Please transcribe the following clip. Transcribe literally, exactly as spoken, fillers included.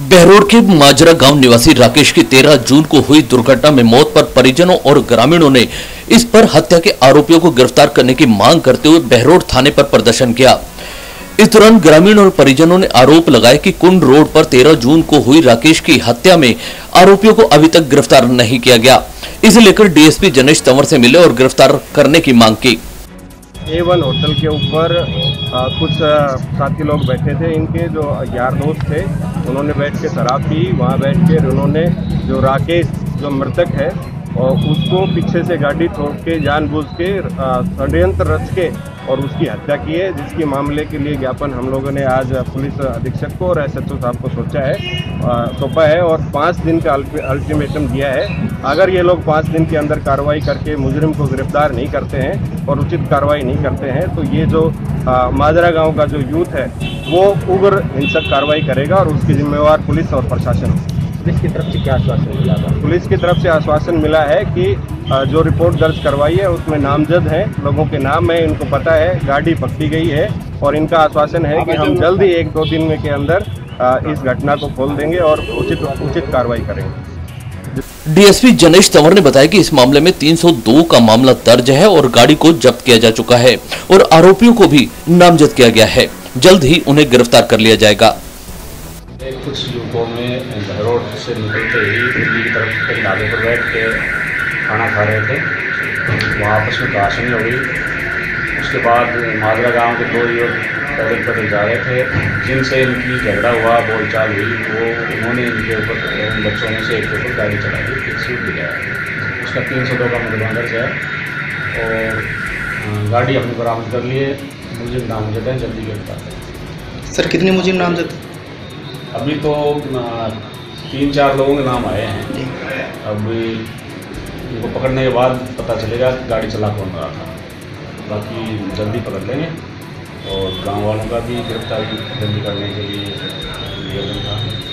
बहरोड़ के माजरा गांव निवासी राकेश की तेरह जून को हुई दुर्घटना में मौत पर परिजनों और ग्रामीणों ने इस पर हत्या के आरोपियों को गिरफ्तार करने की मांग करते हुए बहरोड़ थाने पर प्रदर्शन किया। इस दौरान ग्रामीण और परिजनों ने आरोप लगाया कि कुंड रोड पर तेरह जून को हुई राकेश की हत्या में आरोपियों को अभी तक गिरफ्तार नहीं किया गया। इसे लेकर D S P Janesh Tanwar से मिले और गिरफ्तार करने की मांग की। ए वन होटल के ऊपर कुछ साथी लोग बैठे थे, इनके जो यार दोस्त थे उन्होंने बैठ के शराब पी। वहाँ बैठ के उन्होंने जो राकेश जो मृतक है और उसको पीछे से गाड़ी ठोक के जानबूझ के षड्यंत्र रच के और उसकी हत्या की है, जिसके मामले के लिए ज्ञापन हम लोगों ने आज पुलिस अधीक्षक को और एस एच ओ साहब को सोचा है सौंपा है और पाँच दिन का अल्टीमेटम दिया है। अगर ये लोग पाँच दिन के अंदर कार्रवाई करके मुजरिम को गिरफ्तार नहीं करते हैं और उचित कार्रवाई नहीं करते हैं तो ये जो माजरा गाँव का जो यूथ है वो उग्र हिंसक कार्रवाई करेगा और उसकी जिम्मेवार पुलिस और प्रशासन। पुलिस की तरफ से क्या आश्वासन मिला था? पुलिस की तरफ से आश्वासन मिला है कि जो रिपोर्ट दर्ज करवाई है उसमें नामजद हैं, लोगों के नाम है, इनको पता है, गाड़ी पकड़ी गई है और इनका आश्वासन है कि हम जल्दी एक दो दिन के अंदर इस घटना को खोल देंगे और उचित उचित कार्रवाई करेंगे। D S P Janesh Tanwar ने बताया कि इस मामले में तीन सौ दो का मामला दर्ज है और गाड़ी को जब्त किया जा चुका है और आरोपियों को भी नामजद किया गया है। जल्द ही उन्हें गिरफ्तार कर लिया जाएगा। कुछ युवकों में बहरोड़ से निकलते ही दिल्ली की तरफ के नाले पर बैठ के खाना खा रहे थे, वहाँ आपस में भाषण हो गई। उसके बाद माजरा गांव के दो युवक पैदल पैदल जा रहे थे, जिनसे इनकी झगड़ा हुआ, बोलचाल हुई। वो उन्होंने इनके ऊपर उन बच्चों ने से एक ऊपर गाड़ी चला दी, एक सूट दिया। उसका तीन सौ दो का मुकदमा दर्ज है और गाड़ी अपनी बरामद कर लिए। मुझे नामजद है, जल्दी गिरफ्तार करें। सर कितने मुझे नामजद? अभी तो तीन चार लोगों के नाम आए हैं, अभी उनको पकड़ने के बाद पता चलेगा गाड़ी चला कौन रहा था। बाकी जल्दी पकड़ लेंगे और गाँव वालों का भी गिरफ्तारी जल्दी करने के लिए निवेदन था।